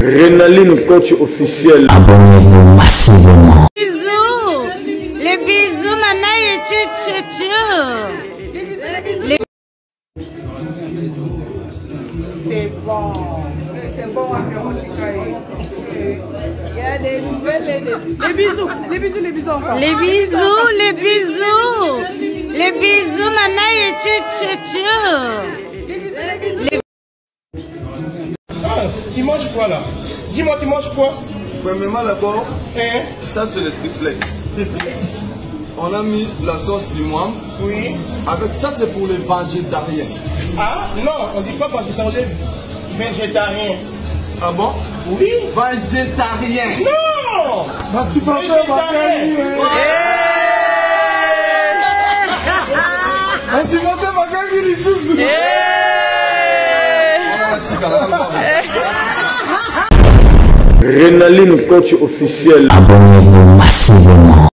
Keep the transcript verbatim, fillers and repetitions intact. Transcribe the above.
Rénaline, coach officiel. Abonnez-vous massivement. Bisous. Les bisous, maman et tchou tchou tchou. Les... C'est bon. C'est bon à faire Il y a des les bisous, les bisous, les bisous encore. Les bisous, les bisous. Les bisous, maman et tchou tchou tchou. Les... Tu manges quoi là? Dis-moi, tu manges quoi? Premièrement d'abord, hein? Ça c'est le triplex. On a mis la sauce du moine. Oui. Avec ça c'est pour les végétariens. Ah non, on dit pas végétarien. Végétarien. Ah bon? Oui. Végétarien. Non. Bah c'est pas Rénaline, coach officiel. Abonnez-vous massivement.